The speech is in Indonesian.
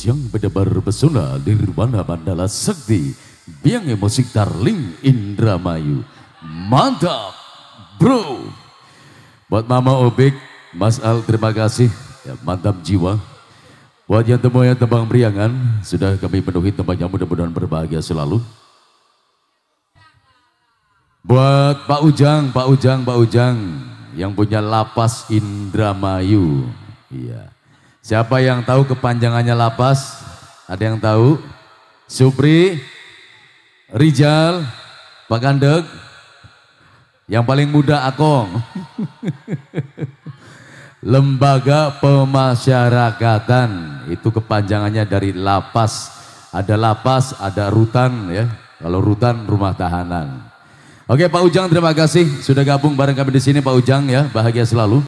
Yang berdebar pesona Nirwana Mandala Sakti, biang musik tarling Indramayu. Mantap, bro. Buat Mama Opi, Mas Al, terima kasih. Ya, mantap jiwa. Buat yang temu yang tembang beriangan, sudah kami penuhi tempatnya, mudah-mudahan berbahagia selalu. Buat Pak Ujang, yang punya Lapas Indramayu. Iya. Siapa yang tahu kepanjangannya Lapas? Ada yang tahu? Supri, Rijal, Pak Gandeg, yang paling muda Akong. Lembaga Pemasyarakatan, itu kepanjangannya dari Lapas, ada Rutan ya. Kalau Rutan rumah tahanan. Oke Pak Ujang, terima kasih sudah gabung bareng kami di sini Pak Ujang ya, bahagia selalu.